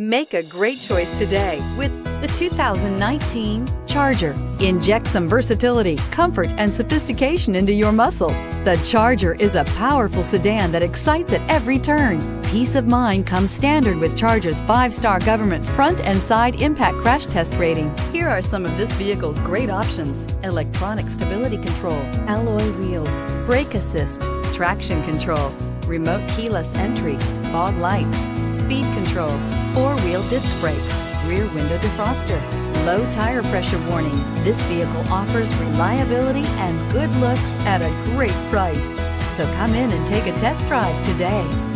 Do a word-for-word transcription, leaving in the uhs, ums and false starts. Make a great choice today with the two thousand nineteen Charger. Inject some versatility, comfort, and sophistication into your muscle. The Charger is a powerful sedan that excites at every turn. Peace of mind comes standard with Charger's five-star government front and side impact crash test rating. Here are some of this vehicle's great options: electronic stability control, alloy wheels, brake assist, traction control, remote keyless entry, fog lights, speed control, four-wheel disc brakes, rear window defroster, low tire pressure warning. This vehicle offers reliability and good looks at a great price. So come in and take a test drive today.